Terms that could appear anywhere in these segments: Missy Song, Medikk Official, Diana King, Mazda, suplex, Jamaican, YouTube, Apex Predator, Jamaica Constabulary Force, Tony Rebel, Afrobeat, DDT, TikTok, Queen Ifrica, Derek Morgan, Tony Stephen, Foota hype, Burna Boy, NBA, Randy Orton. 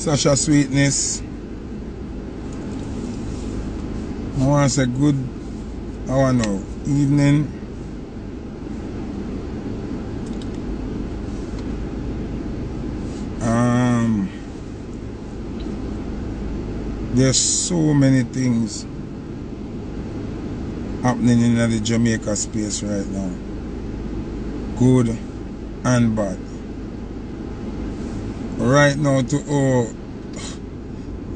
such a sweetness. I want to say good hour now, evening. There's so many things happening in the Jamaica space right now, good and bad. Right now, to all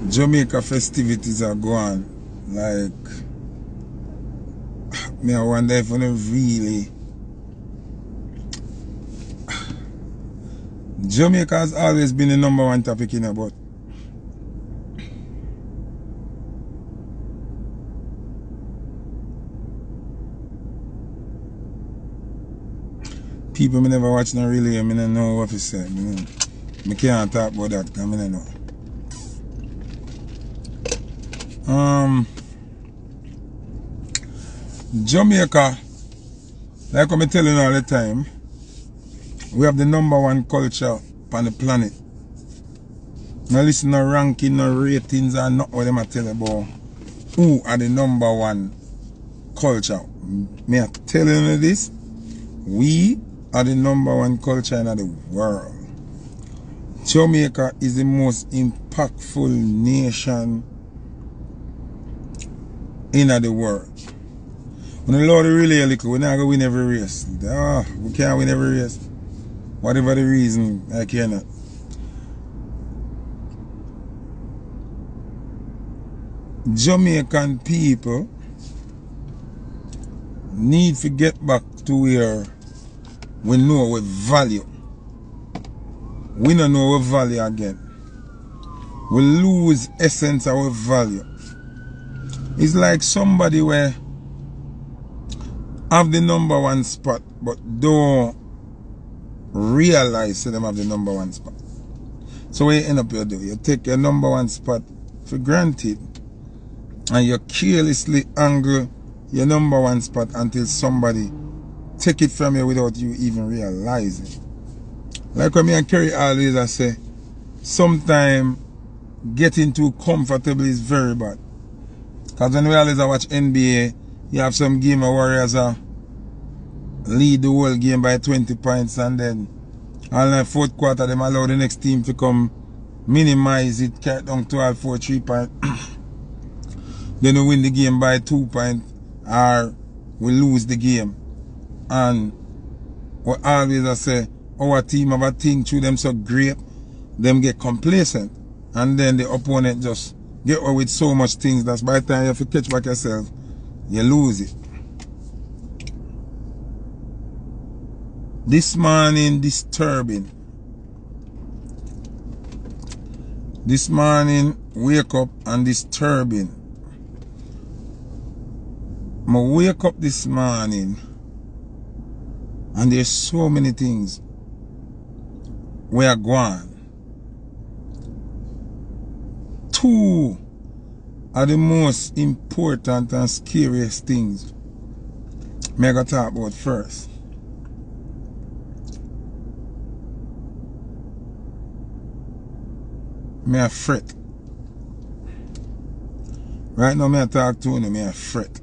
Jamaica festivities are gone. Like, me, I wonder if I really. Jamaica has always been the #1 topic in about. People me never watch no really, I mean, I know what he said. I can't talk about that, because I don't know. Jamaica, like I'm telling you all the time, we have the #1 culture on the planet. Now listen to no ranking, no ratings, and not what I tell you about who are the #1 culture. Me I tell you this, we are the #1 culture in the world. Jamaica is the most impactful nation in the world. When the Lord really a little, we're not going to win every race. We can't win every race. Whatever the reason, I cannot. Jamaican people need to get back to where we know we value. We don't know our value again. We lose essence of our value. It's like somebody where have the #1 spot but don't realize that them have the #1 spot. So what you end up you do, you take your #1 spot for granted and you carelessly angle your #1 spot until somebody take it from you without you even realizing. Like when me and Kerry always I say, sometimes getting too comfortable is very bad. Because when we always watch NBA, you have some game where Warriors lead the whole game by 20 points and then all in the fourth quarter them allow the next team to come minimize it, cut down 12, 4, 3 points. Then we win the game by 2 points or we lose the game. And we always I say, our team have a thing through them so great, them get complacent and then the opponent just get away with so much things that by the time you have to catch back yourself, you lose it. This morning, disturbing. This morning, wake up and disturbing. I wake up this morning and there's so many things we are gone. Two are the most important and scariest things I'm going to talk about first. I'm fret. Right now I'm talking to you, I'm fret.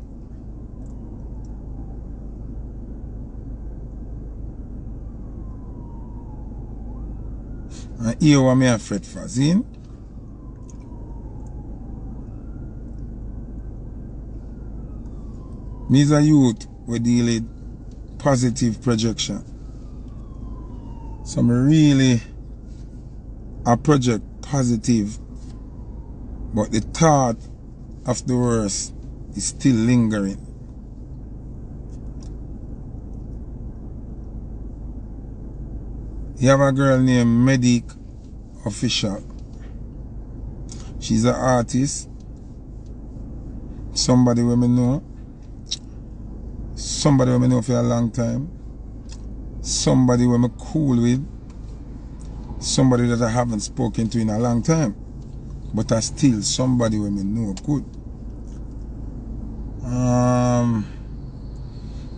And here what I'm fret for, see? Me as a youth, we deal with positive projection. So I project positive, but the thought of the worst is still lingering. You have a girl named Medikk Official. She's an artist, somebody we know. Somebody we know for a long time. Somebody we're cool with. Somebody that I haven't spoken to in a long time. But I still somebody we know good.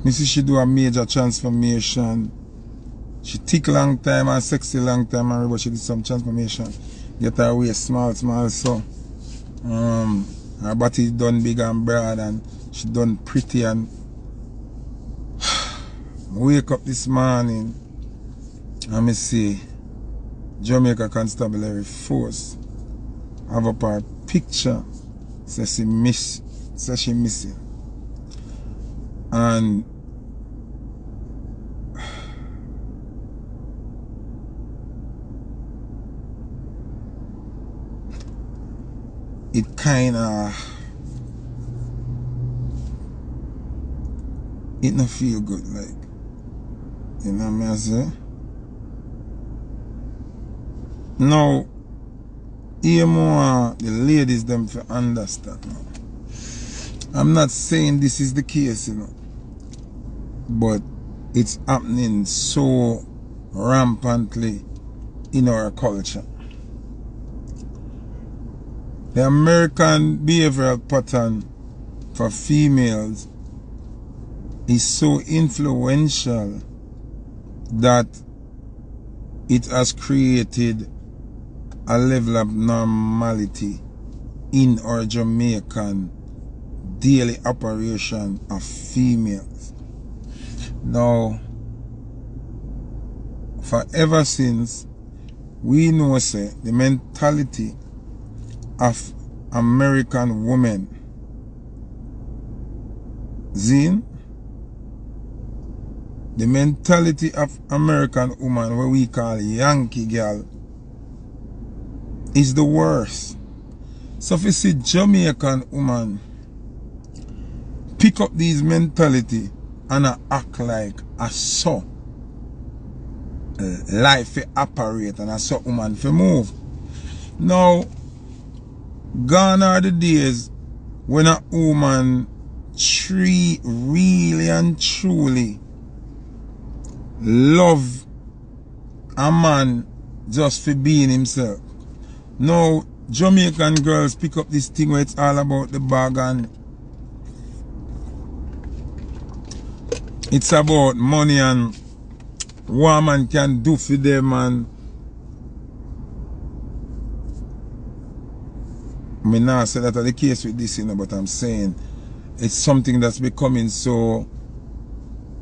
Missy, she do a major transformation. She thick long time and sexy long time, but she did some transformation. get her waist small, so her body done big and broad, and she done pretty. And wake up this morning and I see Jamaica Constabulary Force have up her picture, says she miss, says she missing. And it kinda, it don't feel good, like, you know what I say? Now, here more the ladies them to understand. I'm not saying this is the case, you know, but it's happening so rampantly in our culture. The American behavioral pattern for females is so influential that it has created a level of normality in our Jamaican daily operation of females. Now, forever since, we know, say, the mentality of American women, Zine, the mentality of American woman, what we call Yankee girl, is the worst. So if you see Jamaican woman pick up these mentality and act like a so life operate and a so woman for move. Now, gone are the days when a woman treat really and truly love a man just for being himself. Now, Jamaican girls pick up this thing where it's all about the bag and it's about money and what a man can do for them. And I now say that are the case with this, you know, but I'm saying it's something that's becoming so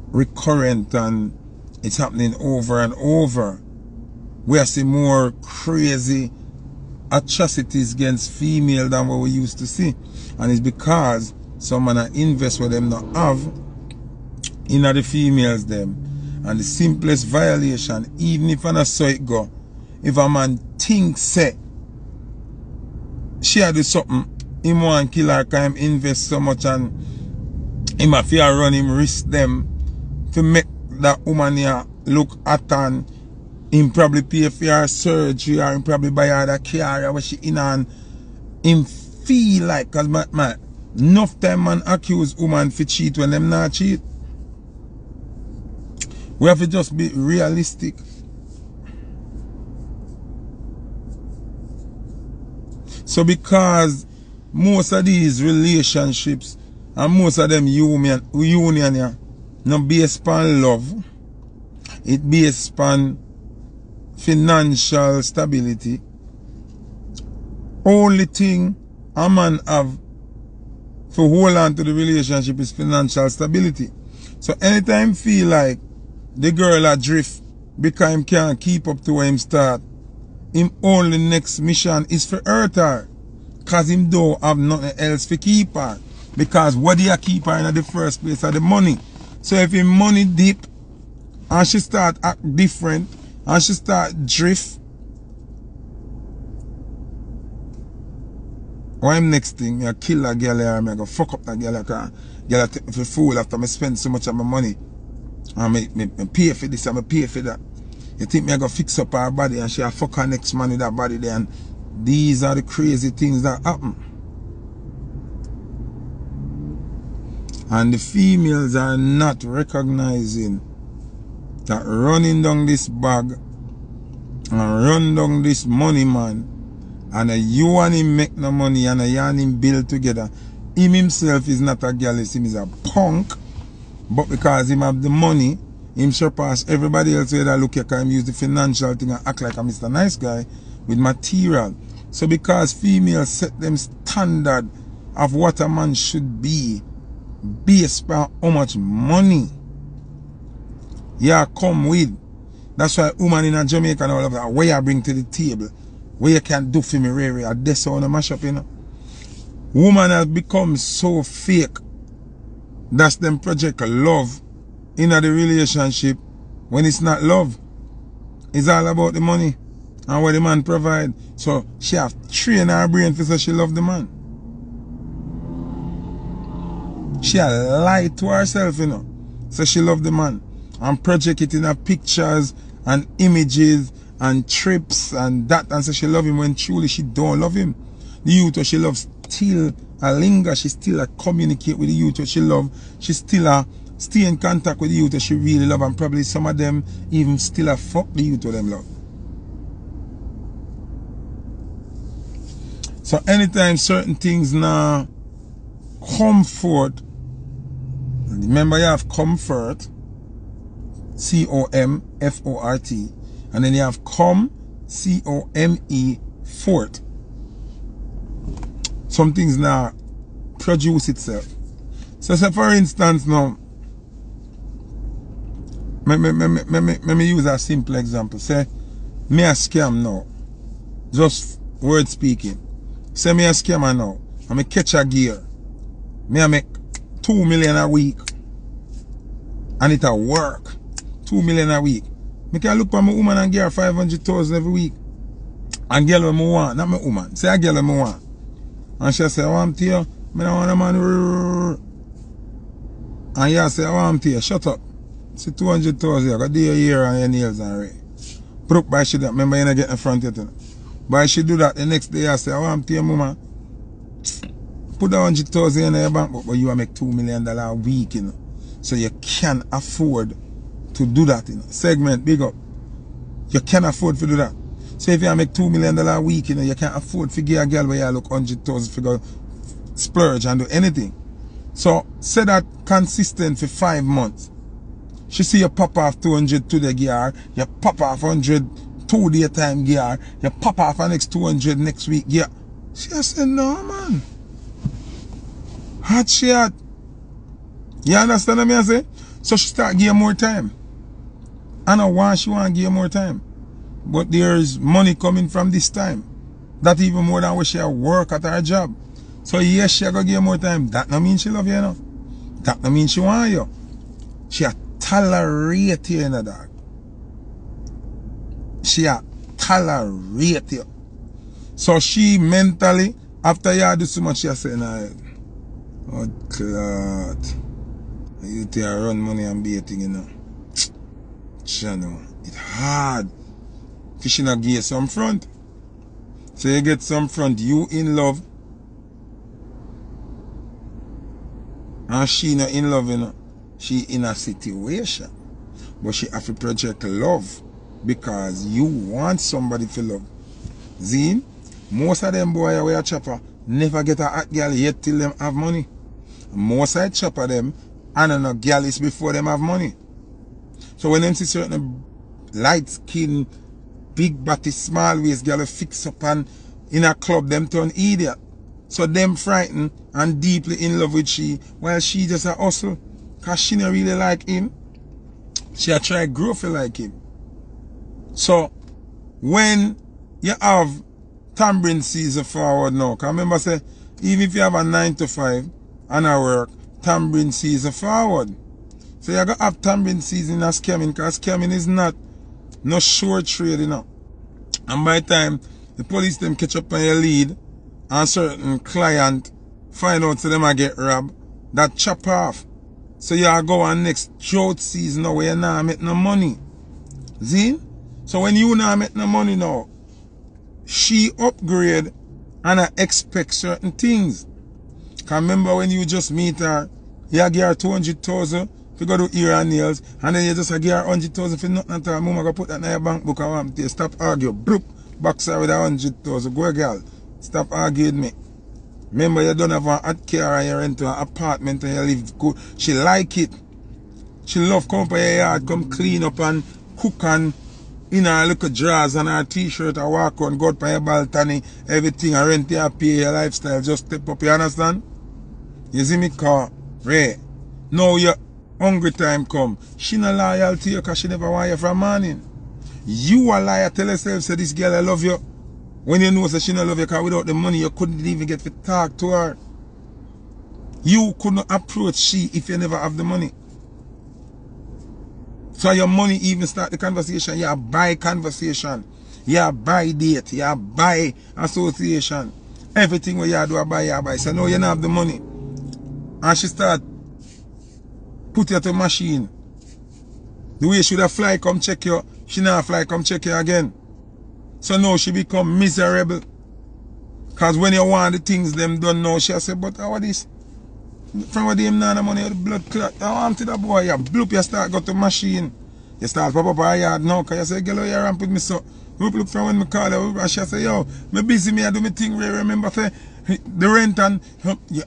recurrent and it's happening over and over. We are seeing more crazy atrocities against female than what we used to see. And it's because some men invest what them not have in the females them. And the simplest violation, even if I not saw it go, if a man thinks say she had do something, him want kill her because him invest so much and him a fear run him risk them to make that woman here look at, and him probably pay for her surgery or him probably buy her the care where she in, and him feel like, because man, enough time man accuse woman for cheat when them not cheat. We have to just be realistic. So because most of these relationships and most of them union here, not based upon love, it based upon financial stability. Only thing a man have to hold on to the relationship is financial stability. So anytime feel like the girl adrift because him can't keep up to where him start, him only next mission is for hurt her, because him don't have nothing else for keep her. Because what do you keep her in the first place are the money. So if him money dip and she start act different and she start drift, why him next thing, I kill a girl here, I go fuck up that girl here, cause girl take me for fool after I spend so much of my money. And I pay for this and I pay for that. You think me I go fix up her body and she'll fuck her next man with that body there. And these are the crazy things that happen. And the females are not recognizing that running down this bag and run down this money man, and you and him make no money and you and him build together. Him himself is not a gallus, him is a punk, but because him have the money, him surpass everybody else where they look at him, use the financial thing and act like a Mr. Nice Guy. with material. So because females set them standard of what a man should be based on how much money you come with. That's why woman in Jamaica and all of that, what you bring to the table, what you can do for me, really, that's how you mash up, you know. Woman has become so fake. That's them project love in the relationship when it's not love. It's all about the money and what the man provide. So she have trained her brain to say she love the man. She lied to herself, you know. So she love the man and project it in her pictures and images and trips and that, and say she love him when truly she don't love him. The youth she loves still a linger, she still a communicate with the youth she love, she still a stay in contact with the youth she really love, and probably some of them even still a fuck the youth them love. So anytime certain things now comfort, remember you have comfort, C-O-M-F-O-R-T, and then you have come, C-O-M-E, fort. Some things now produce itself. So, say for instance now, let me use a simple example. Say, me a scam now, just word speaking. Say me a scammer now, and me catch a gear. Me a make 2 million a week, and it'll work. 2 million a week. Me can look for my woman and give her 500,000 every week. And girl what me want, not my woman. Say a girl what me want. And she say, I want to you. I don't want a man. And you say, I want to you. Shut up. It's 200,000. You got to do your hair and your nails and right. Put up by she do that. Remember, you don't get in front of it. By she do that, the next day I say, I want to you, mama. Put 100,000 in your bank, but you will make $2 million a week, you know. So you can afford to do that, you know. Segment, big up. You can afford to do that. So if you make $2 million a week, you know, you can't afford to give a girl where you look 100,000 figure splurge and do anything. So say that consistent for 5 months. She see you pop off 200 today, give her, you pop off 100 2 day time, give her, you pop off the next 200 next week, yeah. She said, no man. Hot shit. You understand what I say? So she start giving more time. I know why she want to give you more time. But there's money coming from this time. That even more than what she work at her job. So yes, she gonna give more time. That no mean she love you enough. That no mean she want you. She a tolerate you, you know, dog. She a tolerate you. So she mentally, after you do so much, she a say, nah, oh God. You take her run money and be a thing, you know. You know, it's hard. She not give some front. So you get some front, you in love. And she not in love, you know. She in a situation. But she have to project love. Because you want somebody to love. Zine, most of them boys where a chopper never get a hot girl yet till them have money. Most of the chopper them and a girl is before them have money. So when them see certain light skin, big body, small waist girl fix up and in a club them turn idiot. So them frightened and deeply in love with she, while she just a hustle. Cause she not really like him. She a try grow for like him. So when you have tambourine season forward now, cause remember say, even if you have a 9 to 5 and a work, tambourine season forward. So you gotta have tambourine season as scamming, cause scamming is not no short trade, you know. And by the time the police them catch up on your lead and certain client find out so them I get robbed, that chop off. So you are go on next drought season now where you not make no money. See? So when you not make no money now, she upgrade and I expect certain things. Cause remember when you just meet her, you give her 200,000. You go do ear and nails, and then you just give her 100,000 for nothing at all. Mama go put that in your bank book. I want to stop arguing. Broop, box her with 100,000. Go, girl. Stop arguing with me. Remember, you don't have a hot car and you rent an apartment and you live good. She like it. She love come up your yard, come clean up and cook and in her little drawers and her t-shirt, I walk on, go out by your balcony, everything, I rent your pay, your lifestyle, just step up, you understand? You see me, car, right? Now your hungry time come. She no loyal to you because she never want you from morning. You a liar, tell yourself, say this girl I love you. When you know that she no love you because without the money you couldn't even get to talk to her. You couldn't approach she if you never have the money. So your money even start the conversation. You buy conversation. You buy date. You buy association. Everything where you do, I buy, you buy. So now you don't have the money. And she start put you to the machine. The way she would have fly come check you, she now fly come check you again. So now she become miserable. Because when you want the things them done now, she say, but how are this? From what them now the money, the blood clot. How am to that boy? You bloop, you start go to machine. You start pop up her yard now, because you say, girl, you ramp with me so. Look from when I call her, and she say, yo, me busy, me I do my thing, remember, say, the rent and, yeah.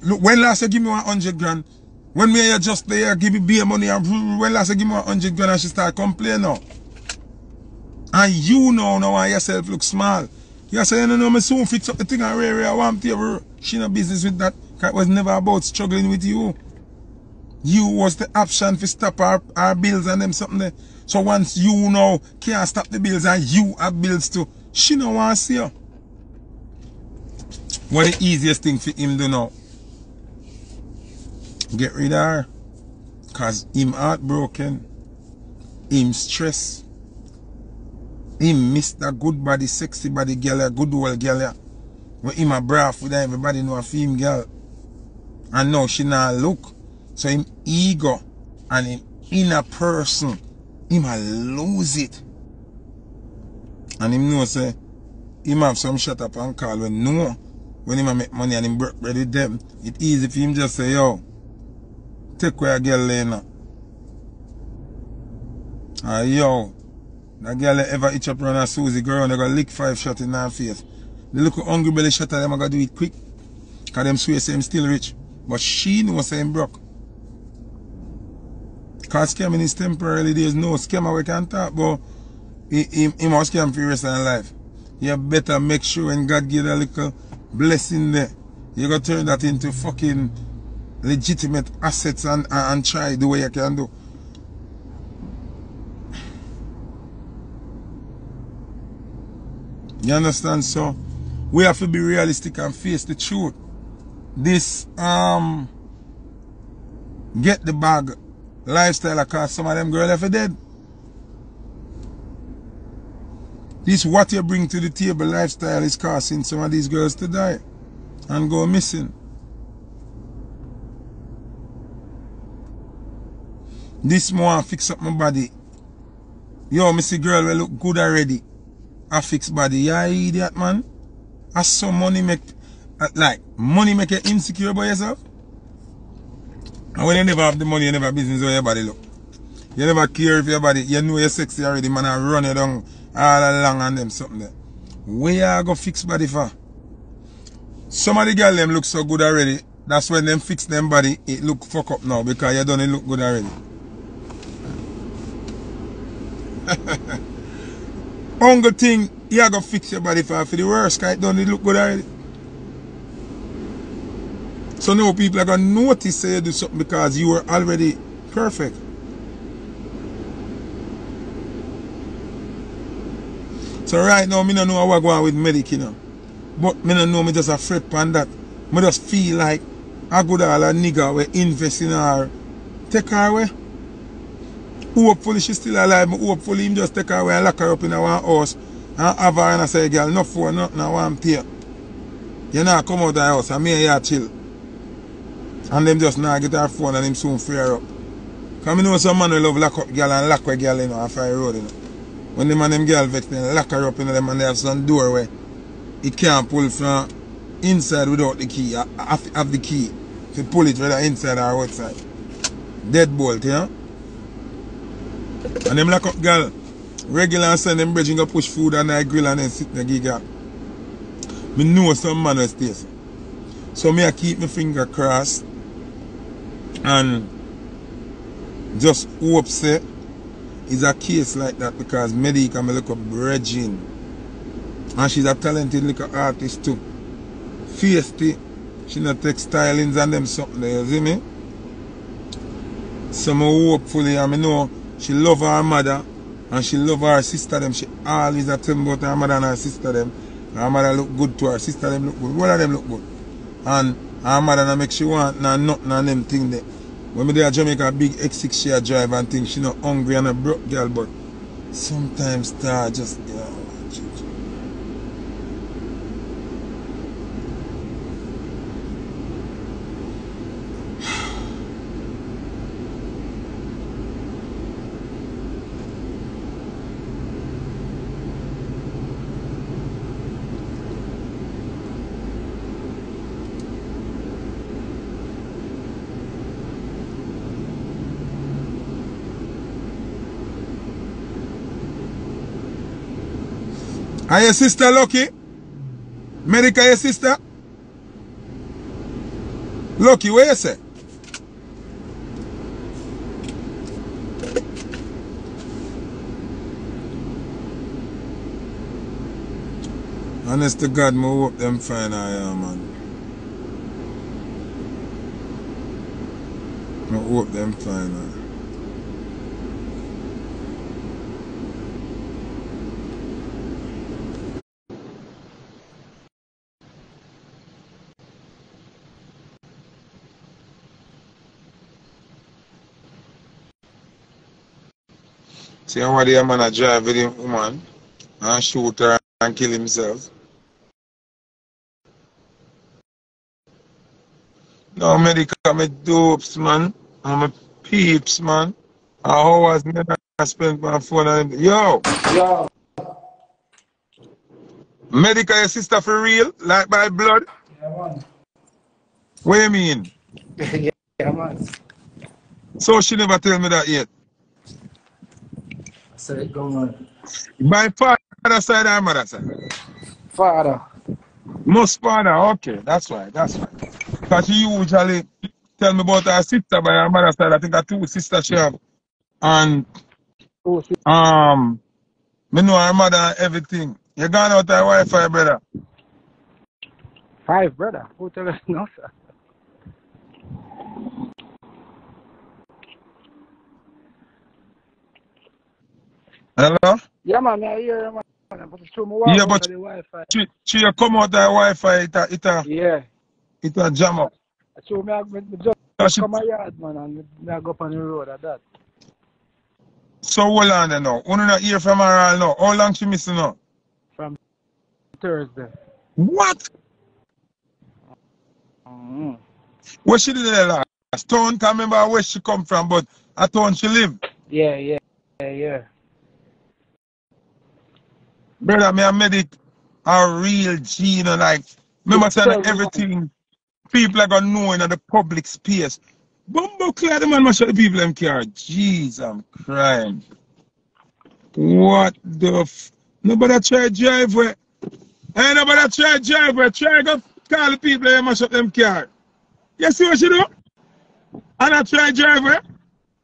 Look, when last you give me 100 grand, when me you just there, give me beer money, and when last you give me 100 grand and she start complaining now. And you know now yourself look small. You say, no, no, me soon fix up the thing and I want to. She no business with that. It was never about struggling with you. You was the option to stop our bills and them something there. So once you now can't stop the bills and you have bills too, she no want to see you. What the easiest thing for him do now? Get rid of her. Cause him heartbroken. Him stressed. Him miss that good body, sexy body girl, a good old girl. Yeah. But him a braff with everybody know a femme girl. And now she not look. So him ego and him inner person, him a lose it. And him know say, him have some shut up and call when no. When him a make money and him break bread with them, it easy for him just say, yo, take away a girl Lena. Ah, yo, that girl ever itch up around a Susie girl, they gonna lick 5 shots in her face. The little hungry belly shot at them, I gotta do it quick. Cause them swear say I'm still rich. But she knows I'm broke. Cause scamming is temporarily, there's no scammer we can talk, but he must scam for the rest of his life. You better make sure when God give a little blessing there, you gotta turn that into fucking legitimate assets and try the way you can do. You understand? So we have to be realistic and face the truth. This get the bag lifestyle, cause some of them girls are for dead. This what you bring to the table lifestyle is causing some of these girls to die and go missing. This more fix up my body. Yo, Missy girl, we look good already. A fixed body. Yeah, idiot man. As some money make like money make you insecure about yourself. And when you never have the money, you never have business where your body look. You never care if your body, you know you're sexy already, man, I run it down all along and them something there. Where you go fix body for? Some of the girl them look so good already. That's when them fix them body, it look fuck up now because you done it look good already. Only thing, you have to fix your body for the worst, because it don't look good already. So now people are going to notice you do something because you were already perfect. So right now, I don't know what's going on with Medikk, you know. But I don't know, I just afraid upon that. I just feel like a good all a nigga will invest in her, take her away. Hopefully she's still alive, but hopefully him just take her away and lock her up in one house and have her and I say, girl, no phone, nothing, I want to. You know, come out of the house and me and you chill. And them just now get her phone and him soon free her up. Because I know some man who love lock up girl and lock a girl, you know, and fire road, you know. When them and them girl vex, then lock her up, you know, them and they have some door where it can't pull from inside without the key. I have the key to pull it whether inside or outside. Deadbolt, you know. And them lock up girl, regular and send them bridging up push food and I grill and then sit in the giga. Me know some man will stay. So me I keep my finger crossed and just hope say is a case like that, because Medikk and my little bridging, and she's a talented little artist too. Feisty, she not take stylings and them something there, you see me? So hopefully, I know she love her mother and she love her sister them. She always a tell me about her mother and her sister them. Her mother look good to her sister them look good. One of them look good. And her mother na make she want na nothing and them thing there. When me there Jamaica big X6 she a drive and thing, she not hungry and a broke girl, but sometimes star just yeah. Are your sister lucky? Medikk, your sister? Lucky, what you say? Honest to God, I hope them fine I am, man. I hope them fine I am. See how the man a drive with him woman and shoot her and kill himself. No, Medikk, I'm a dopes, man. I'm a peeps, man. I always spend my phone on him. Yo! Yo! Medikk, your sister for real? Like by blood? Yeah, man. What do you mean? Yeah, man. So she never tell me that yet? My father side or mother side? Father. Most father, okay, that's right, that's right. Because she usually tell me about her sister by her mother side. I think her two sisters she have. And me know her mother and everything. You gone out her wife or her brother? Five brother? Who tell us no, sir? Hello? Yeah, man, I hear you, man. But it's true, my yeah, but the Wi-Fi. She come out the Wi-Fi, it a jam up. So, I just come my yard, man, and I go up on the road at that. So, hold on there now. When you not hear from her all now, how long she missing now? From Thursday. What? Mm-hmm. Where she did there last? Town, can't remember where she come from, but a town she live. Yeah. Brother, me and Medikk are real G, you know, like, remember saying everything, people are going to know in the public space. Bumbo clear the man, much of the people them care. Jeez, I'm crying. What the f... Nobody try drive where... Hey, nobody try drive where, try go call the people them much of them care. You see what she do? And I try drive where?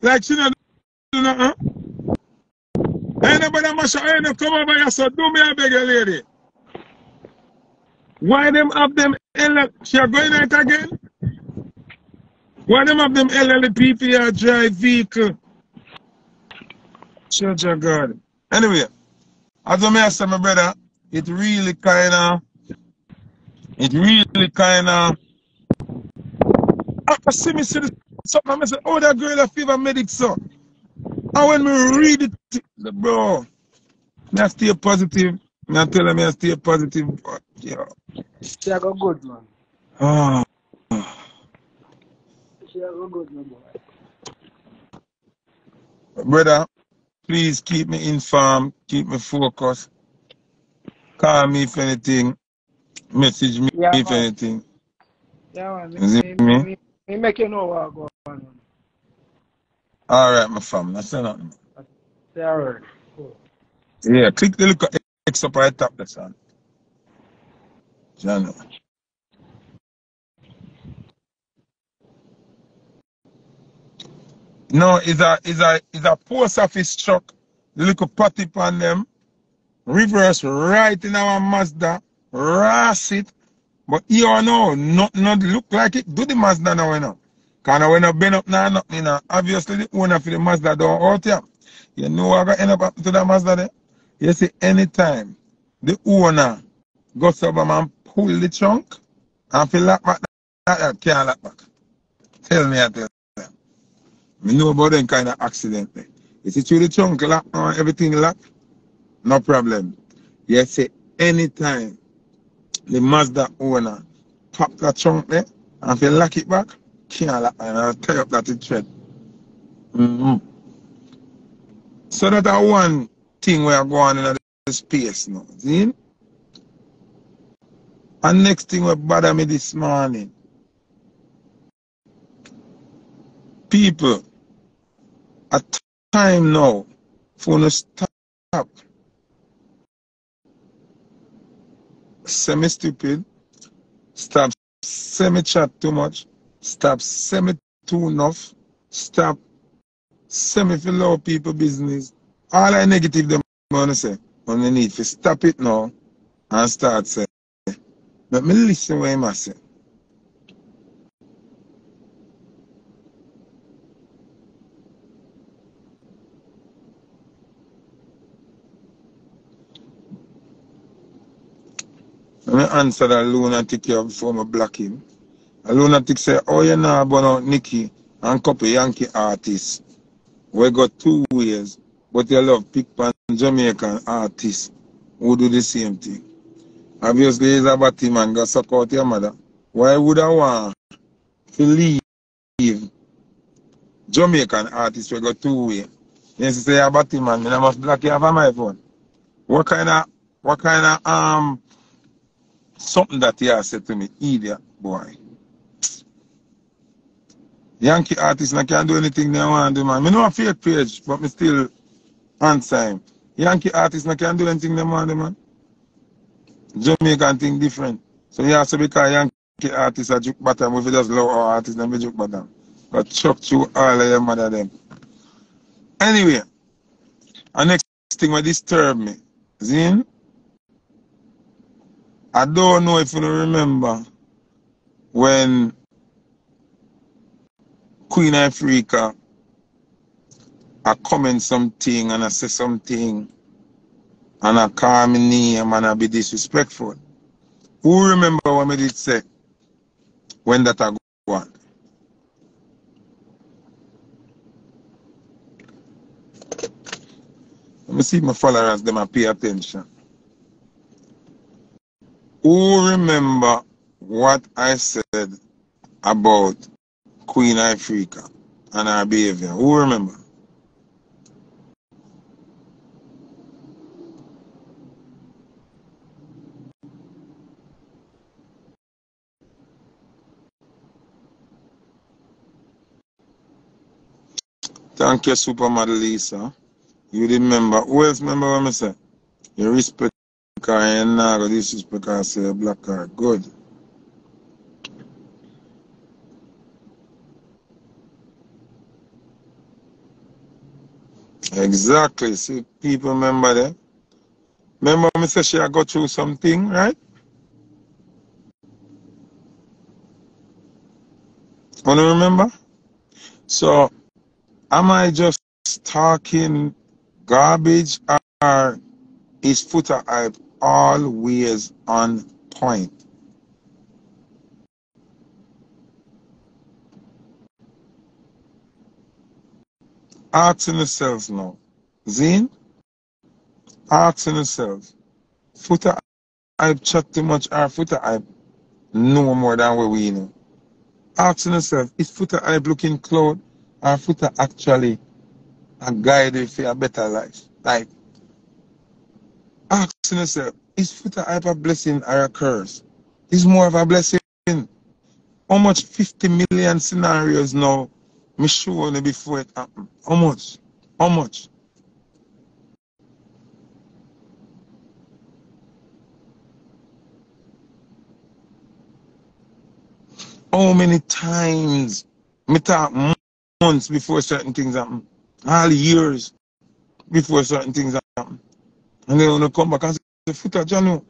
Like she not do nothing. Anybody must come over here, so do me a beg you, lady. Why them have them LL? She are going out again? Why them have them LLP for your drive vehicle? Church of God. Anyway, as I said, my brother, it really kind of. I see me see this something, I say, oh, that girl a fever Medikk, so. And when we read it, bro, I stay positive. I tell him I stay positive. But, yeah. She a go good, man. Ah. She a go good, man, boy. Brother, please keep me informed. Keep me focused. Call me if anything. Message me if anything. Yeah, man. Me make you know what I go on. All right, my family. That's enough. All right. Cool. Yeah, click the little X up right top, that's on. Channel. No, it's a post office truck the little potty pan them, reverse right in our Mazda, ras it. But you know, not look like it, do the Mazda now, you know. Because now when I bend up now, you know, obviously the owner for the Mazda down out here. You know what going to end up to the Mazda there? You see, anytime the owner goes over and pull the trunk, and feel lock back, that can't lock back. Tell me, I tell you. I know about them kind of accident. You see, through the trunk lock, everything lock, no problem. You see, anytime the Mazda owner pop that trunk there and feel lock it back, can't lock and I'll tie up that thread. So that's one thing we are going in the space now. See? And next thing will bother me this morning. People, a time now for no stop. Semi stupid. Stop semi chat too much. Stop semi too enough. Stop semi for low people business. All that negative them gonna say on the need to stop it now and start saying. Let me listen what I say. Let me answer that lunatic here before I block him. A lunatic say, oh, you know about Nikki and couple Yankee artists. We got 2 years, but you love pickpan Jamaican artists who do the same thing. Obviously, he's a batty man, go suck out your mother. Why would I want to leave Jamaican artists we go 2 years? Yes, say a batty man, I must block you off my phone. What kind of something that he has said to me, idiot boy. Yankee artists I can't do anything they want to do, man. I know a fake page, but I still answer him. Yankee artists I can't do anything they want to do, man. Jamaican thing different. So you have to become Yankee artists a juke bottom. If you just love our artists, then we juke bottom. But chuck through all of your mother them. Anyway, the next thing will disturb me. Zin? I don't know if you remember when Queen Ifrica I comment something and I say something. And I call my name and I be disrespectful. Who remember what I did say when that I go on? Let me see my followers, them I pay attention. Who remember what I said about Queen Ifrica and her behavior? Who remember? Thank you, Supermodel Lisa. You remember. Who else remember what I said? You respect her and now disrespect her, say black car. Good. Exactly. See, people remember that. Remember I said she had got through something, right? Want to remember? So, am I just talking garbage or is footer hype always on point? Asking yourselves now. Zine? Asking yourselves. Footer hype chat too much or footer hype no more than what we know. Asking yourself, is footer hype looking cloud? Our foot are actually a guide for a better life. Like, asking yourself, is foot a blessing or a curse? It's more of a blessing. How much 50 million scenarios now me show you before it happened? How much? How much? How many times me talk months before certain things happen, all years before certain things happen. And then when you come back and say, footage, you know,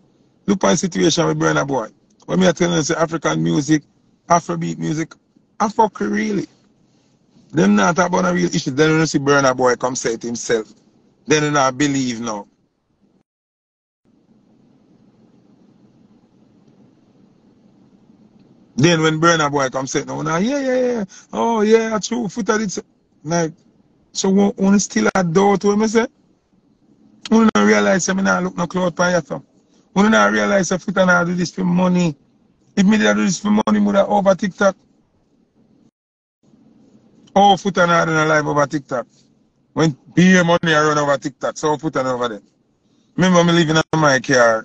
look at the situation with Burna Boy. When we are telling us African music, Afrobeat music, Afro really. Them not talk about a real issue. Then when you see Burna Boy come say it himself, then you not believe now. Then when Burna Boy come say it now, now yeah, oh yeah, true, footage. Like, so one still adore to him, say? One don't realize I don't look no cloud for you. One don't realize if I don't do this for money. If me did do this for money, would I over TikTok? Oh, foot and I run live over TikTok. When PA money, I run over TikTok. So foot and over there. Remember, me living on my car.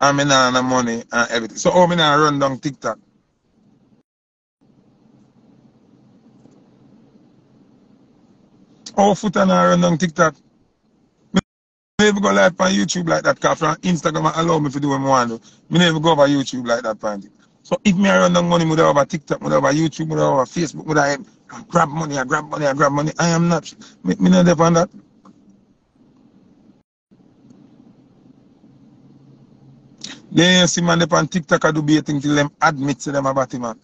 I'm in on the money and everything. So, oh, me now run down TikTok. Oh, foot and I run down TikTok. Me never go live on YouTube like that. Because from Instagram, I allow me to do what I want to do. Me never go over YouTube like that. So if me I run down money, I over TikTok, I over YouTube, I over Facebook, I grab money, I grab money. I am not. Me not depend on that. Then you see man up on TikTok, I do be a thing till them admit to them about him, man.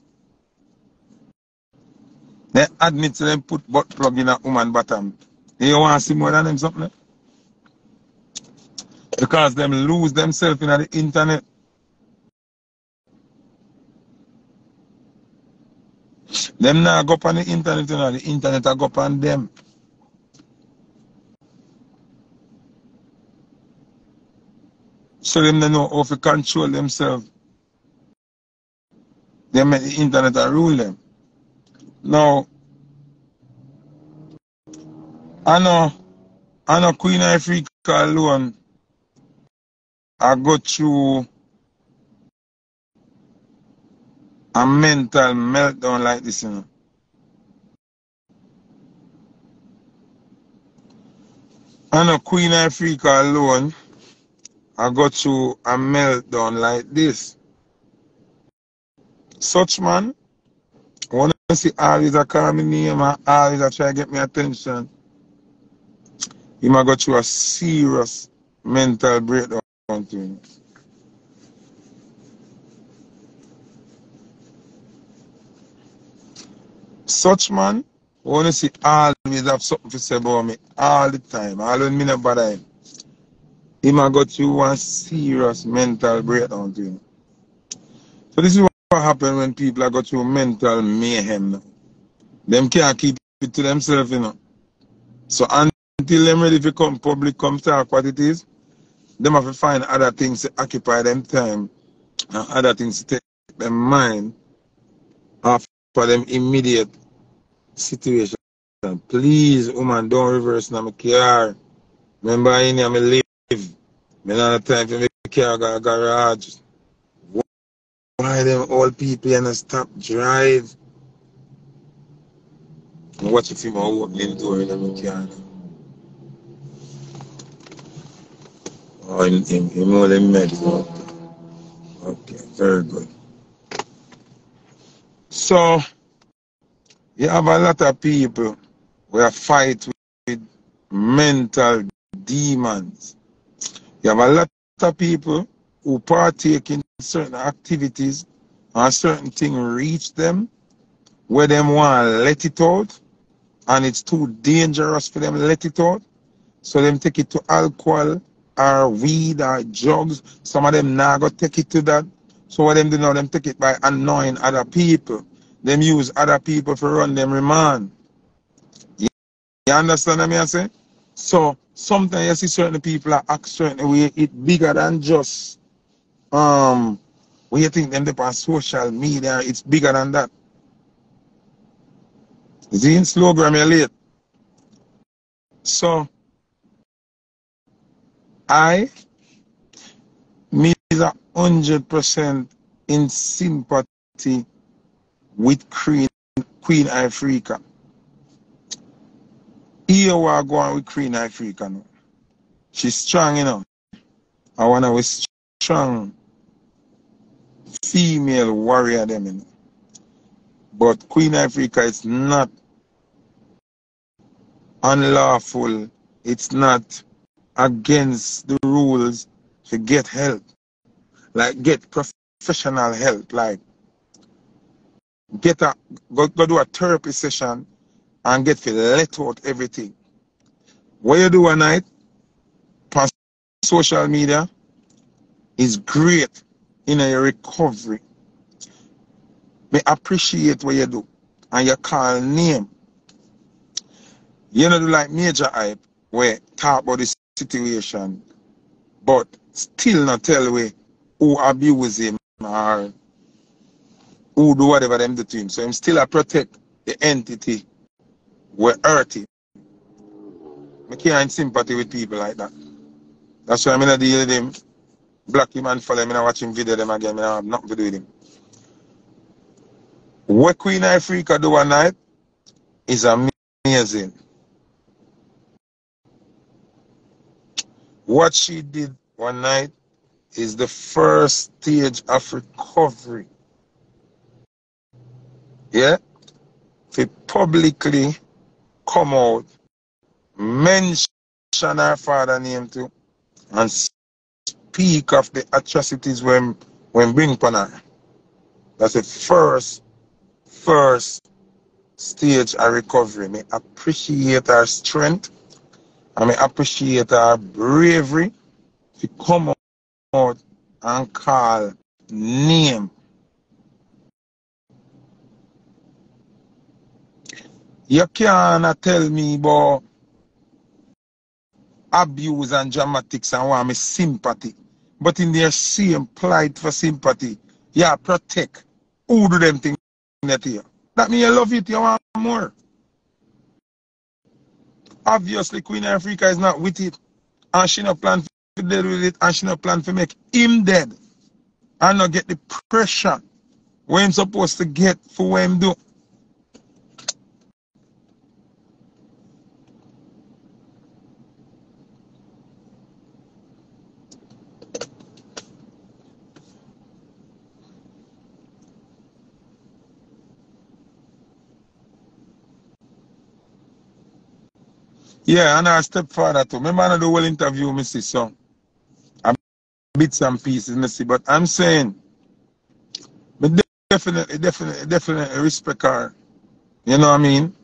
They admit to them put butt plug in a woman bottom. You want to see more than them something? Because them lose themselves in the internet. Them now go up on the internet, you know, the internet I go up on them. So them they know how to control themselves. They make the internet a rule them. Now, I know Queen Ifrica alone, I go through a mental meltdown like this, you know. I know Queen Ifrica alone, I got to a meltdown like this. Such man, when I see always I call me name and always I try to get me attention, he might go to a serious mental breakdown to me. Such man, when I see always have something to say about me all the time, all when me not bother him. He might go through one serious mental breakdown to him. So this is what happens when people are go through mental mayhem. Them can't keep it to themselves, you know. So until them ready to come public, come talk what it is, them have to find other things to occupy them time and other things to take them mind after them immediate situation. Please, woman, don't reverse now. I care. Remember, I am a me not time to make a car garage. Why them old people and stop drive? Watch a few more opening door in the car. Oh, you know them meds. Okay, very good. So, you have a lot of people who are fighting with mental demons. You have a lot of people who partake in certain activities and certain things reach them where them want to let it out and it's too dangerous for them to let it out. So them take it to alcohol or weed or drugs. Some of them now go take it to that. So what them do now, them take it by annoying other people. Them use other people for run them remand. You understand what I say? So sometimes you see certain people are act certain way, it's bigger than just when you think them on social media, it's bigger than that. It's in slogan you're late. So me is 100% in sympathy with Queen Ifrica. Here we are going with Queen Ifrica now. She's strong, you know. I want to be strong female warrior them, you know. But Queen Ifrica is not unlawful it's not against the rules to get help, like get professional help, like get go do a therapy session and get to let out everything. What you do at night, past social media, is great in your recovery. Me appreciate what you do, and you call name. You know, do like major hype where talk about the situation, but still not tell way who abuse him or who do whatever them do to him. So I'm still a protect the entity where hurt him. I can't sympathy with people like that. That's why I'm not dealing with him. Block him and follow him. I'm not watching video them again. I have nothing to do with him. What Queen Ifrica do at night is amazing. What she did one night is the first stage of recovery. Yeah? To publicly come out, mention her father name too, and speak of the atrocities when bring upon her. That's the first stage of recovery. I appreciate her strength. I may appreciate her bravery to come out and call name. You cannot tell me about abuse and dramatics and want me sympathy. But in their same plight for sympathy, yeah, protect. Who do them things that you? That means you love it, you want more. Obviously, Queen Ifrica is not with it, and she no plan to deal with it, and she no plan to make him dead, and not get the pressure where him supposed to get for what him do. Yeah, and our stepfather too. Remember, I do well interview Missy Song. I bits and pieces, Missy, but I'm saying, but definitely respect her. You know what I mean?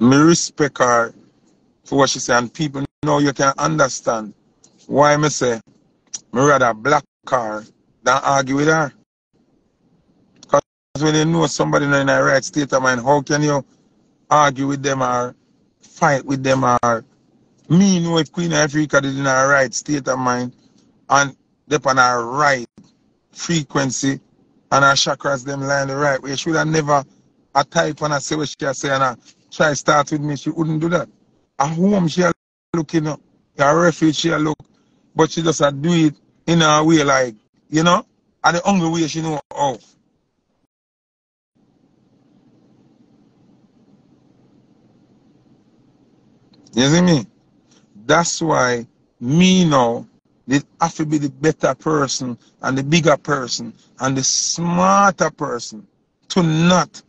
Me respect her for what she said, and people know you can understand why me say me rather block her than argue with her. Because when you know somebody in the right state of mind, how can you argue with them or fight with them? Or me know if Queen Ifrica is in her right state of mind and they're on her right frequency and her chakras them lying the right way, she would have never a type on her say what she has said and her try to start with me. She wouldn't do that. At home she looking up, her refuge she look, but she just do it in her way, like, you know, at the only way she know how. You see me? That's why me now they have to be the better person and the bigger person and the smarter person to not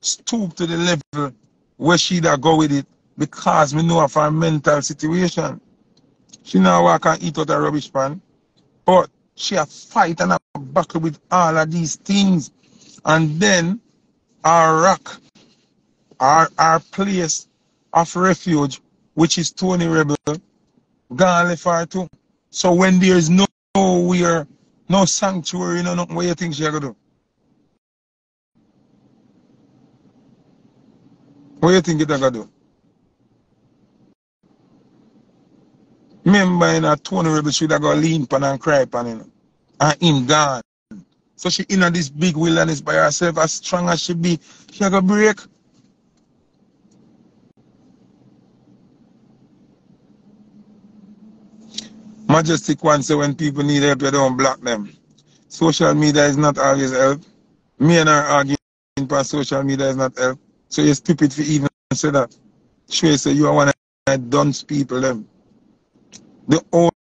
stoop to the level where she da go with it, because we know of her mental situation. She now walk and eat out her rubbish pan, but she a fight and a battle with all of these things, and then our rock, our place of refuge, which is Tony Rebel, gone left her too. So when there is nowhere, no sanctuary, no nothing, what you think she gonna do? What you think it gonna do? Remember, in a Tony Rebel, she gonna lean pan and cry pan, you know, and him gone. So she in this big wilderness by herself, as strong as she be, she gonna break. Majestic one say when people need help, you don't block them. Social media is not always help. Me and her arguing about social media is not help. So you're stupid for even say that. Sure, say you are one of dunce people them. The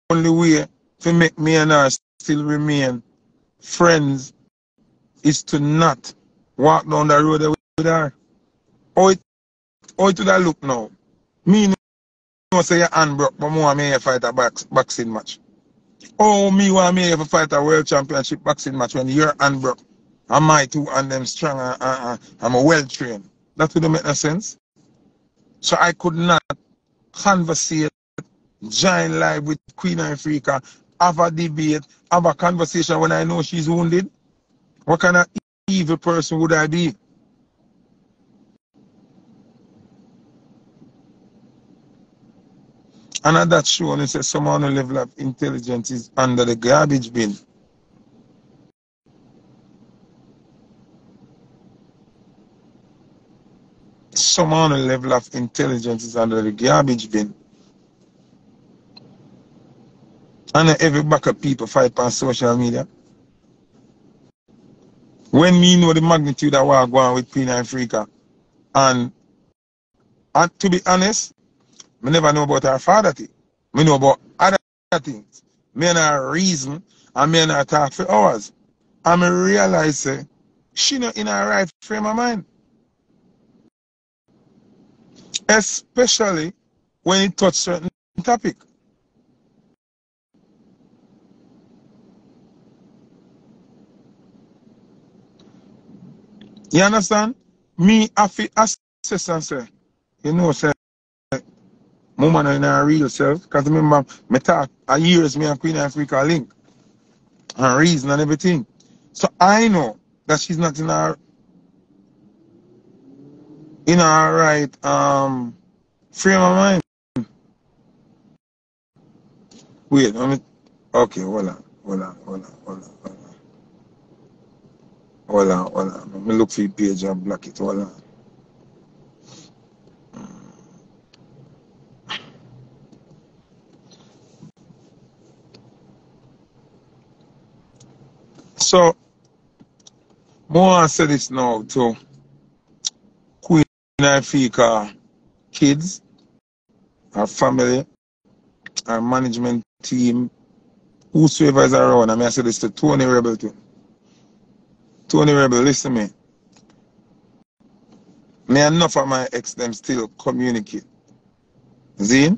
only way to make me and her still remain friends is to not walk down the road with her. Oh, it How do that look now? Me no say your hand broke, but more may fight a boxing match. Oh, me want me ever fight a world championship boxing match when your hand broke. And my two and them strong. I'm a well trained. That wouldn't make no sense. So I could not conversate, join live with Queen Ifrica, have a debate, have a conversation when I know she's wounded. What kind of evil person would I be? And at that show, they said someone on the level of intelligence is under the garbage bin. Someone on the level of intelligence is under the garbage bin. And every back of people fight on social media. When me know the magnitude of what I go on with Queen Ifrica, and to be honest, I never know about her father thing. I know about other things. I and her reason, and I and her talk for hours. And I realize she not in her right frame of mind. Especially when it touches certain topic. You understand? Me, I feel assess and say, you know, sir. Mama in her real self, because remember, I talk years, me and Queen Ifrica link, and reason and everything. So I know that she's not in her right frame of mind. Wait, let me. Okay, hold on. Let me look for your page and block it. Hold on. So, more answer this now to Queen Ifrica kids, her family, her management team, whosoever is around. I may say this to Tony Rebel too. Tony Rebel, listen to me. Me enough of my ex them still communicate. See?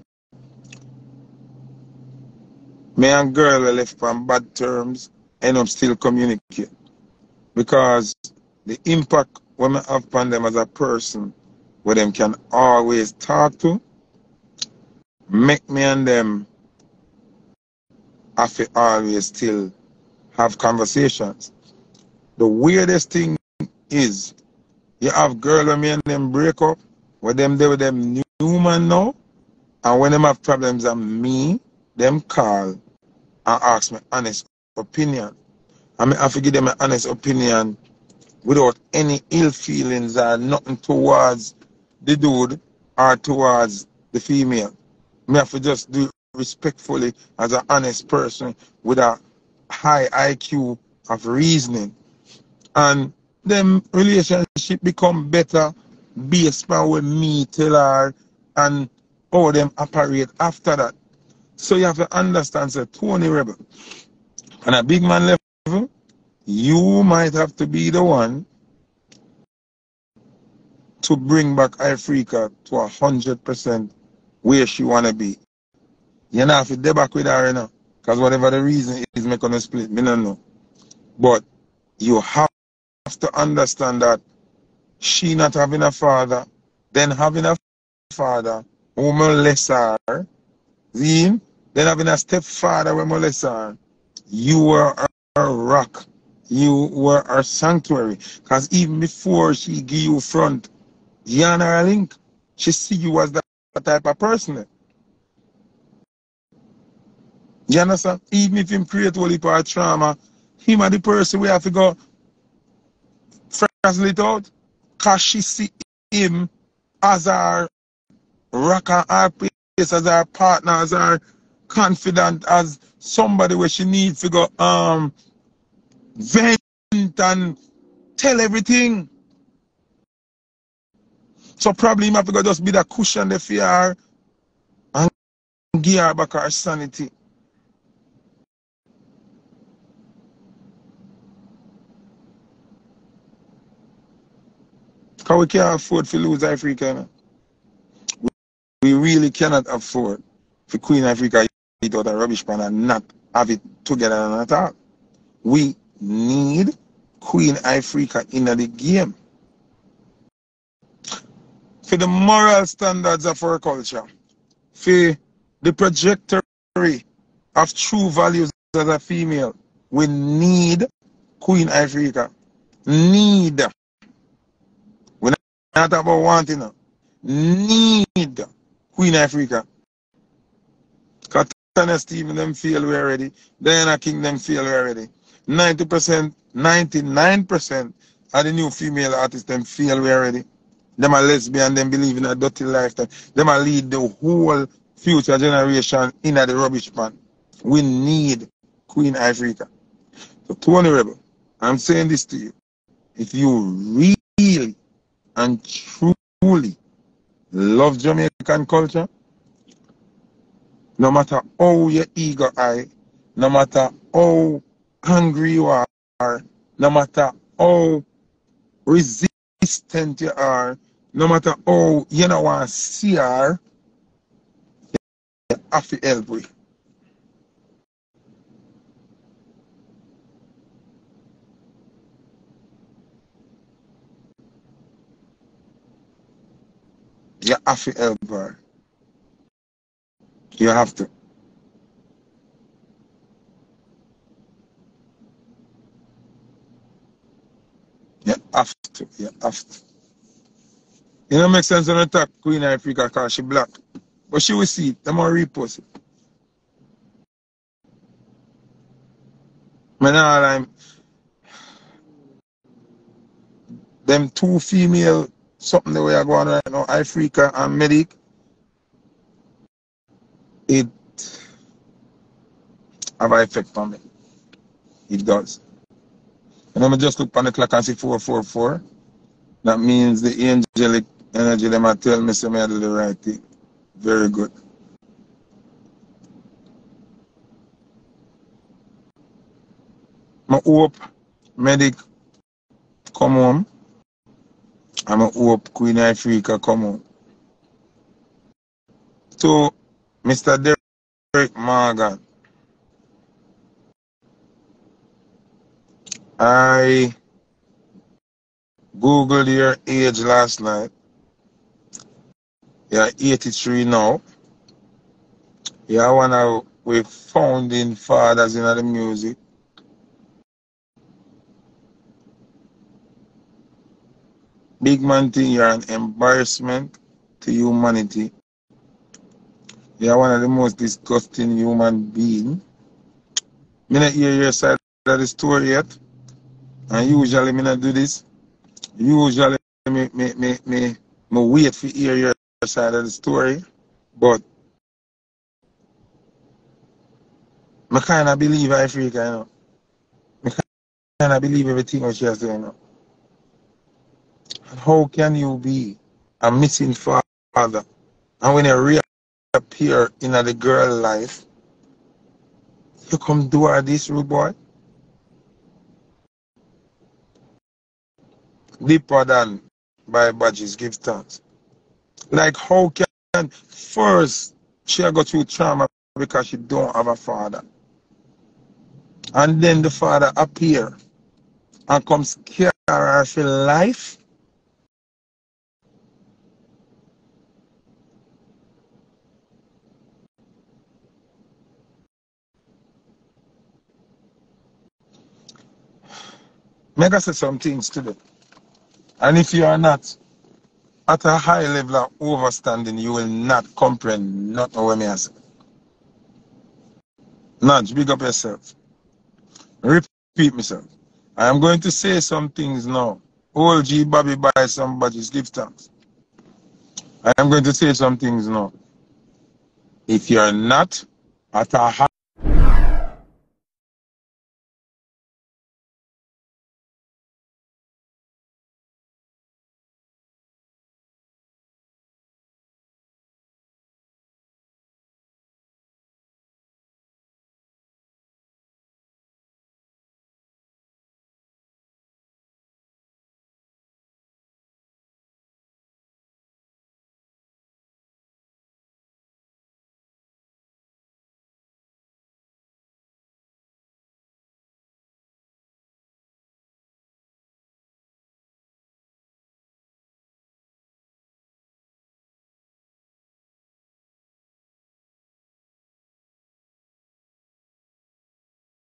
Me and girl were left on bad terms. End up still communicate, because the impact women have upon them as a person, where them can always talk to, make me and them have to always still have conversations. The weirdest thing is you have girl when me and them break up, where them they with them new man now, and when them have problems and me, them call and ask me honest opinion. I mean, I have to give them an honest opinion without any ill feelings or nothing towards the dude or towards the female. I have to just do it respectfully as an honest person with a high IQ of reasoning. And them relationship become better based on what me tell her and how them operate after that. So you have to understand that Tony Rebel, on a big man level, you might have to be the one to bring back Ifrica to 100% where she want to be. You know, if you debate with her, you know, because whatever the reason is, make on a split, me don't know. But you have to understand that she not having a father, then having a father who molest her, then having a stepfather who molest her. You were her rock. You were her sanctuary. Because even before she give you front, you and her link, she see you as that type of person. You understand? Even if him create all heap of trauma, him and the person we have to go frazzle it out. Because she see him as our rock and our place, as our partner, as our confidant, as somebody where she needs to go vent and tell everything. So probably you have to go just be the cushion the fear and give her back her sanity. Because we can't afford to lose Ifrica, you know? We really cannot afford for Queen Ifrica to eat out a rubbish pan and not have it together and at all. We need Queen Ifrica in the game. For the moral standards of our culture, for the trajectory of true values as a female, we need Queen Ifrica. Need. We're not about wanting her. Need Queen Ifrica. Because Tony Stephen them fail we already. Diana King them fail we already. 90%, 99% of the new female artists them fail we already. Them are lesbian, them believe in a dirty lifestyle. Them are lead the whole future generation in the rubbish pan. We need Queen Ifrica. So Tony Rebel, I'm saying this to you. If you really and truly love Jamaican culture, no matter how your ego is, no matter how hungry you are, no matter how resistant you are, no matter how you don't want to see her, you have to help her. You have to help her. You have to. You have to. You have to. It don't make sense when I attack Queen Ifrica because she black. But she will see it. I'm going to repost it. Man, them two female something the way I go on right now, Ifrica and Medikk, it have an effect on me. It does. And I'm just look on the clock and see 444. That means the angelic energy them I tell me, so I do the right thing. Very good. I hope Medikk come home. I'm a hope Queen Ifrica come on. So, Mr. Derek Morgan, I googled your age last night. You're 83 now. You're one of the founding fathers in the music. Big man thing, you're an embarrassment to humanity. You're one of the most disgusting human beings. I don't hear your side of the story yet. And usually I don't do this. Usually I wait for hear your side of the story. But I kind of believe Ifrica, you know. I kind of believe everything what she has done, you know. How can you be a missing father? And when you reappear in the girl life, you come do her this, rude boy? Deeper than by badges, give thanks. Like how can first she go through trauma because she don't have a father? And then the father appear and come scare her for life? Make us say some things today. And if you are not at a high level of overstanding, you will not comprehend not what I say. Nudge, big up yourself. Repeat myself. I am going to say some things now. Old G Bobby buy some badges, give thanks. I am going to say some things now. If you are not at a high